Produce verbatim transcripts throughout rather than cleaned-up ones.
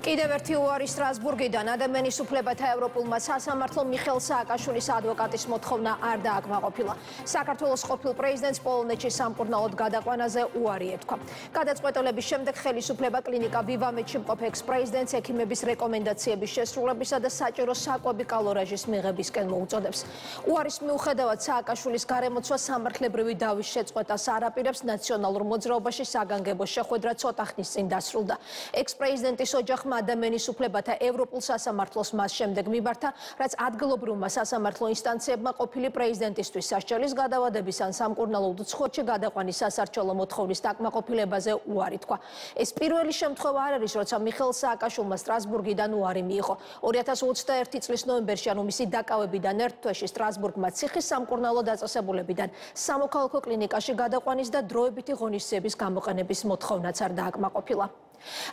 კიდევ ერთი უარი სტრასბურგიდან ადამიანის უფლებათა ევროპულმა სასამართლომ მიხეილ სააკაშვილის ადვოკატის მოთხოვნა არ დააკმაყოფილა. საქართველოს ყოფილ პრეზიდენტს პოლონეთში სამკურნალოდ გადაყვანაზე უარი ეთქვა. გადაწყვეტილების შემდეგ ხელისუფლება კლინიკა ვივამედში მყოფ ექს-პრეზიდენტს ექიმების რეკომენდაციების შესრულებისა და საჭირო საკვები კალორაჟის მიღებისკენ მოუწოდებს. უარის მიუხედავად სააკაშვილის გარემოცვა სამართლებრივი დავის შეწყვეტას არ აპირებს. ნაციონალურ მოძრაობაში საგანგებო შეხვედრა ცოტა ხნის წინ დასრულდა. ექს-პრეზიდენტის ოჯახი ადამიანის უფლებათა ევროპულ სასამართლოს მას შემდეგ მიბართა, რაც ადგილობრივმა სასამართლო ინსტანციებმა ყოფილი პრეზიდენტისთვის სასჯელის გადავადების ან სამკურნალო უცხოეთში გადაყვანის სასარჩელო მოთხოვნის დაკმაყოფილებაზე უარი თქვა. ეს პირველი შემთხვევა არ არის, როცა მიხეილ სააკაშვილმა სტრასბურგიდან უარი მიიღო. ორი ათას ოცდაერთი წლის ნოემბერში, ანუ მისი დაკავებიდან ერთ თვეში სტრასბურგმა ციხის სამკურნალო დაწესებულებიდან სამოქალაქო კლინიკაში გადაყვანის და დროებითი ღონისძიების გამოყენების მოთხოვნაც არ დააკმაყოფილა.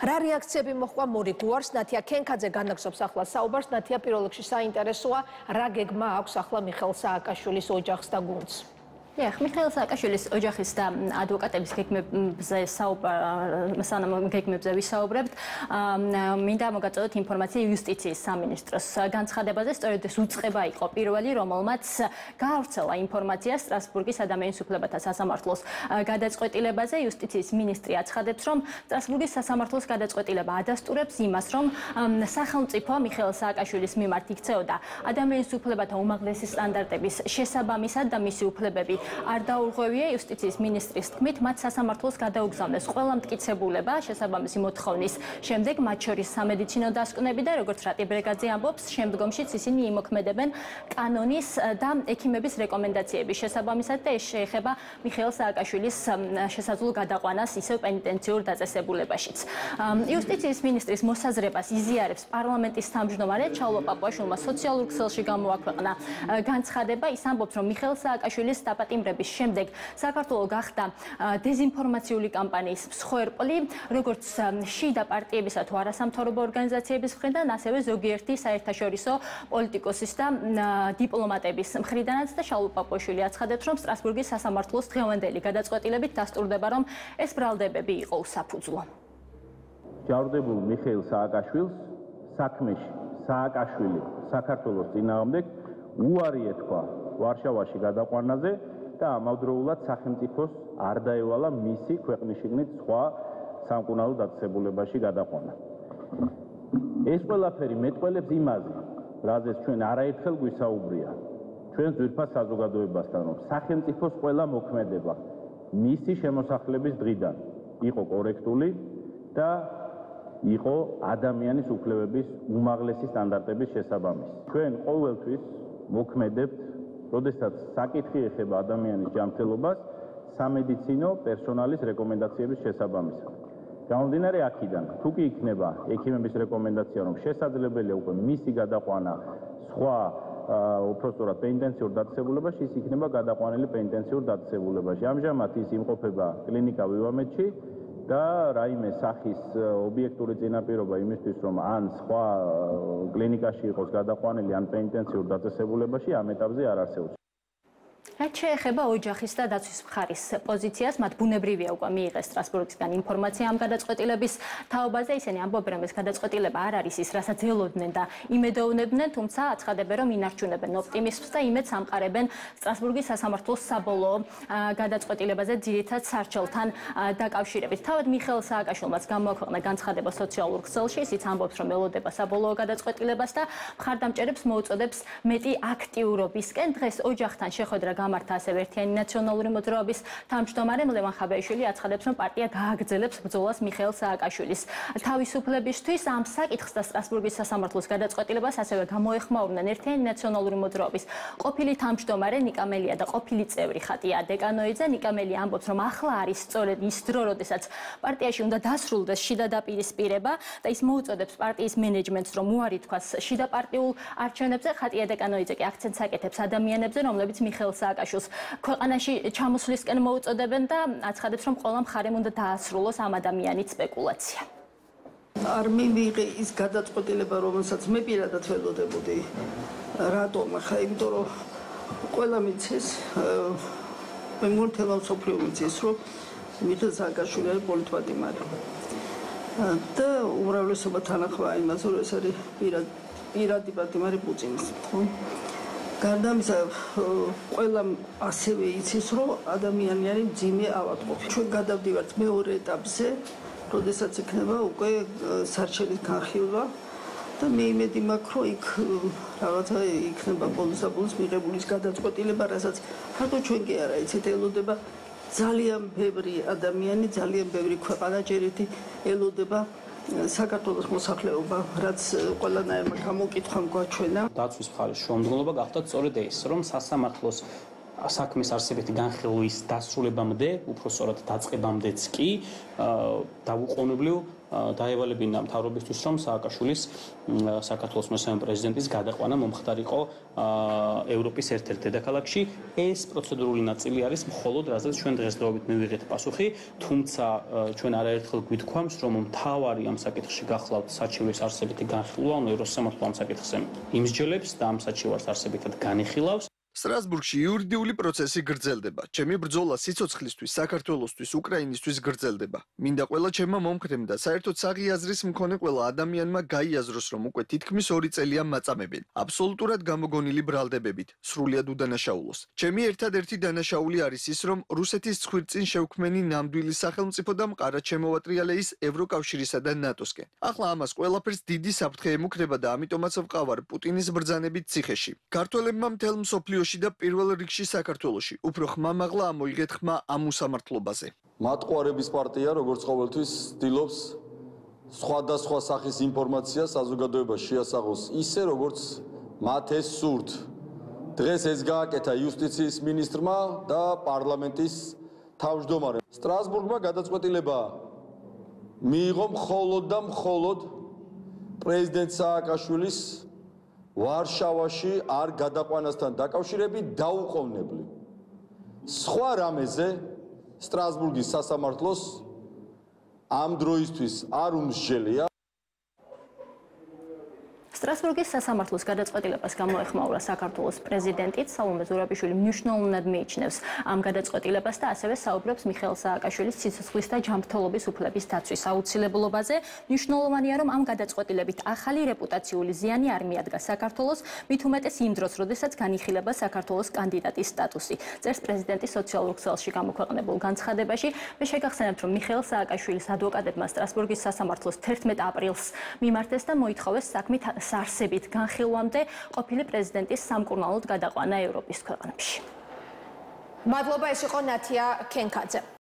Რა რეაქციები მოხდა მორიგ უარს? Natia Kenkadze განაგზობს ახლა საუბარს. Natia, პირველ რიგში საინტერესოა, რა გეგმა აქვს ახლა მიხეილ სააკაშვილის ოჯახს და გუნდს? Ja, მიხეილ სააკაშვილის ოჯახის და ადვოკატების გეგმებზე საუბრობთ, სანამ გეგმებზე ვისაუბრებთ, მინდა მოგაწოდოთ ინფორმაცია იუსტიციის სამინისტროს განცხადებაზე. Სწორედ ეს უწყება იყო პირველი, რომელმაც გაავრცელა ინფორმაცია სტრასბურგის ადამიანის უფლებათა სასამართლოს გადაწყვეტილებაზე. იუსტიციის მინისტრი აცხადებს, რომ სტრასბურგის სასამართლოს გადაწყვეტილება ადასტურებს იმას, რომ სახელმწიფო მიხეილ სააკაშვილის მიმართ იქცეოდა ადამიანის უფლებათა უმაღლესი სტანდარტების შესაბამისად და მისი უფლებები Arda Ulgeri, იუსტიციის მინისტრის თქმით, მათ სასამართლოს გადაუგზავნეს ყველა მტკიცებულება შესაბამისი მოთხოვნის შემდეგ, მათ შორის სამედიცინო დასკვნები და, როგორც რატი ბრეგაძე ამბობს, შემდგომშიც ისინი იმოქმედებენ კანონის და ექიმების რეკომენდაციების შესაბამისად და ეს შეეხება მიხეილ სააკაშვილის შესაძლო გადაყვანას ისევ პენიტენციურ დაწესებულებაშიც. იუსტიციის მინისტრის მოსაზრებას იზიარებს პარლამენტის თავმჯდომარე ჩავლო პაპუაშვილმა სოციალურ ქსელში გამოაქვეყნა განცხადება. ის ამბობს, რომ მიხეილ სააკაშვილის დაპატიმრების შემდეგ საქართველო გახდა დეзинფორმაციული კამპანიის მსხვერპლი, როგორც შიდა პარტიებისა თუ არასამთავრობო ორგანიზაციების მხრიდან, ასევე ზოგიერთი საერთაშორისო პოლიტიკოსის და დიპლომატების მხრიდანაც და შალო პაპუაშვილი აცხადებს, რომ სტრასბურგის სასამართლოს დღევანდელი გადაწყვეტილებით დასტურდება, რომ ეს ბრალდებები იყო უსაფუძვლო. ჯავრდებულ მიხეილ სააკაშვილს საქმეში სააკაშვილი საქართველოს წინააღმდეგ უარი ეთქვა ვარშავაში გადაყვანაზე. და ამავდროულად სახელმწიფოს არ დაევალა მისი ქვეყნის შიგნით სხვა სამკურნალო დაწესებულებაში გადაყვანა. ეს ყველაფერი მეტყველებს იმაზე, რაზეც ჩვენ არაერთხელ გვისაუბრია, ჩვენ ძვირფას საზოგადოებასთან, რომ სახელმწიფოს ყველა მოქმედება მისი შემოსახლების დღიდან იყო კორექტული და იყო ადამიანის უფლებების უმაღლესი სტანდარტების შესაბამისი. ჩვენ ყოველთვის მოქმედებთ როდესაც საკითხი ეხება ადამიანის ჯანმრთელობას, სამედიცინო პერსონალის რეკომენდაციების შესაბამისად. Გამომდინარე აქედან, თუ კი იქნება ექიმების რეკომენდაცია, რომ შესაძლებელია უკვე მისი გადაყვანა სხვა უბრალოდ პენიტენციურ დაწესებულებაში, ის იქნება გადაყვანილი პენიტენციურ დაწესებულებაში. Ამჟამად ის იმყოფება კლინიკა ვივამედში და რაიმე სახის ობიექტური წინაპირობა იმისთვის, რომ ან სხვა კლინიკაში იყოს გადაყვანილი, ან პენიტენციურ დაწესებულებაში, ამ ეტაპზე არ არსებობს. რაც შეეხება ოჯახის და დაცვის მხარის პოზიციას, მათ ბუნებრივია უკვე მიიღეს სტრასბურგისგან ინფორმაცია ამ გადაწყვეტილების თაობაზე. ისინი ამბობენ, რომ ეს გადაწყვეტილება არ არის ის, რასაც ელოდნენ და იმედოვნებდნენ, თუმცა აცხადებენ, რომ ინარჩუნებენ ოპტიმიზმს და იმედს ამყარებენ სტრასბურგის სასამართლოს საბოლოო გადაწყვეტილებაზე, ძირითადად სარჩელთან დაკავშირებით. თავად მიხეილ სააკაშვილმაც გამოაქვეყნა განცხადება სოციალურ ქსელში, ისიც ამბობს, რომ ელოდება საბოლოო გადაწყვეტილებას და მხარდამჭერებს მოუწოდებს მეტი აქტიურობისკენ. დღეს ოჯახთან შეხვედრა გამართა ასევე ერთიანი ნაციონალური მოძრაობის თავმჯდომარე ლევან ხაბაიშვილი აცხადებს, რომ პარტია გააგრძელებს ბრძოლას მიხეილ სააკაშვილის თავისუფლებისთვის. ამ საკითხს და სტრასბურგის სასამართლოს გადაწყვეტილებას ასევე გამოეხმაურნენ ერთიანი ნაციონალური მოძრაობის ყოფილი თავმჯდომარე ნიკამელია და ყოფილი წევრი ხატია დეკანოიძე. ნიკამელია ამბობს, რომ ახლა არის სწორედ ის დრო, როდესაც პარტიაში უნდა დასრულდეს შიდა დაპირისპირება და ის მოუწოდებს პარტიის მენეჯმენტს, რომ უარი თქვას შიდა პარტიულ არჩევნებზე. ხატია დეკანოიძე კი აქცენტს აკეთებს ადამიანებზე, რომლებიც მიხეილ სააკაშვილს სააკაშვილს ქვეყანაში ჩამოსვლისკენ მოუწოდებენ და აცხადებს, რომ ყველა მხარემ უნდა დაასრულოს ამ ადამიანის სპეკულაცია. არ მივიღე ის გადაწყვეტილება, რომელსაც მე პირადად ველოდებოდი. რატომ? ხა იმიტომ, რომ ყველა მიცეს, მე მართლა მსოფლიო მიცეს, რომ მიხეილ სააკაშვილი არის პოლიტვატიმარი. და უბრალესობა თანახმაა იმას, რომ ეს არის პირადი პატიმარი პუტინის, ხო? Გარდა ამისა, ყველა ასევე იცის, რომ ადამიანი არის ძიმე ავადმყოფი. Ჩვენ გადავდივართ მეორე ეტაპზე, როდესაც იქნება უკვე სარჩელის განხილვა და მე იმედი მაქვს, რომ იქ რაღაცა იქნება ბოლოს-ბოლოს მიღებულის გადაწყვეტილება, რასაც ხარდო ჩვენ კი არა იცით, ელოდება ძალიან ბევრი ადამიანი, ძალიან ბევრი ქვეყანა, ჯერ ერთი ელოდება საქართველოს მოსახლეობა, რაც ყველანაირმა გამოკითხვა გვაჩვენა. Დაცვის მხარის შემდგომლობა გახდა სწორედ ეს, რომ სასამართლოს საქმის არსებითი განხილვის დასრულებამდე, უფრო სწორად დაწყებამდეც კი, დაუყოვნებლივ დაევალებინა მთავრობისთვის, რომ სააკაშვილის საქართველოს მესამე პრეზიდენტის გადაყვანა მომხდარიყო ევროპის ერთ-ერთ დედაქალაქში. ეს პროცედურული ნაწილი არის მხოლოდ, რასაც ჩვენ დღესდღეობით მივიღეთ პასუხი, თუმცა ჩვენ არაერთხელ გვითქვამს, რომ მთავარი ამ საკითხში გახლავთ საჩივრის არსებითი განხილვა, ანუ ევროსამართლო ამ საკითხზე იმსჯელებს და ამ საჩივარს არსებითად განიხილავს. Strasburgში იურიდიული პროცესი გრძელდება. Ჩემი ბრძოლა სიცოცხლისთვის, საქართველოსთვის, უკრაინისთვის გრძელდება. მინდა ყველა ჩემმა მომხრემდა საერთოდ საღიაზრის მქონე ყველა ადამიანმა გაიაზროს, რომ უკვე თითქმის ორი წელია მაწამებენ. Აბსოლუტურად გამოგონილი ბრალდებებით, სრულიად უდანაშაულოს. Ჩემი ერთადერთი დანაშაული არის ის, რომ რუსეთის ცხვირწინ შევქმენი ნამდვილი სახელმწიფო და მყარად შემოვატრიალე ის ევროკავშირისა და ნატოსკენ. Ახლა ამას ყველაფერს დიდი საფრთხე ემუქრება და ამიტომაც ვყავარ პუტინის ბრძანებით ციხეში. ქართველებმა მთელ მსოფლიოში და პირველ რიგში საქართველოში უფრო ხმამაღლა ამოიღეთ ხმა ამ უსამართლობაზე. Მატყუარების პარტია როგორც ყოველთვის ცდილობს სხვადასხვა სახის ინფორმაციას საზოგადოებას შეასაღოს ისე როგორც მათ ეს სურთ. Დღეს ეს გააკეთა იუსტიციის მინისტრმა და პარლამენტის თავმჯდომარემ. სტრასბურგმა გადაწყვეტილება მიიღო მხოლოდ და მხოლოდ პრეზიდენტ სააკაშვილის ვარშავაში არ გადაყვანასთან დაკავშირებით დაუყოვნებლი. Სხვა რამეზე სტრასბურგის სასამართლოს ამ დროისთვის არ უმსჯელია. Strasburgis სასამართლოს გადაწყვეტილებას გამოეხმაურა საქართველოს პრეზიდენტიც საულმე ზურაბიშვილი მნიშვნელოვნად მიიჩნევს ამ გადაწყვეტილებას და ასევე საუბრობს მიხეილ სააკაშვილის სიცოცხლის და ჯანმრთელობის უფლების დაცვის აუცილებლობაზე. Მნიშვნელოვანია, რომ ამ გადაწყვეტილებით ახალი რეპუტაციული ზიანი არ მიადგა საქართველოს, მით უმეტეს იმ დროს, როდესაც განიხილება საქართველოს კანდიდატის სტატუსი. Წერს პრეზიდენტი სოციალურ ქსელში გამოქვეყნებულ განცხადებაში. Მე შეგახსენებთ, რომ მიხეილ სააკაშვილის ადვოკატებმა სტრასბურგის სასამართლოს თერთმეტ აპრილს მიმართეს და მოითხოვეს საქმით სარსებით განხილვამდე ყოფილი პრეზიდენტის სამკურნალოდ გადაყვანა ევროპის ქვეყნებში. მადლობა, ეს იყო ნათია ქენკაძე.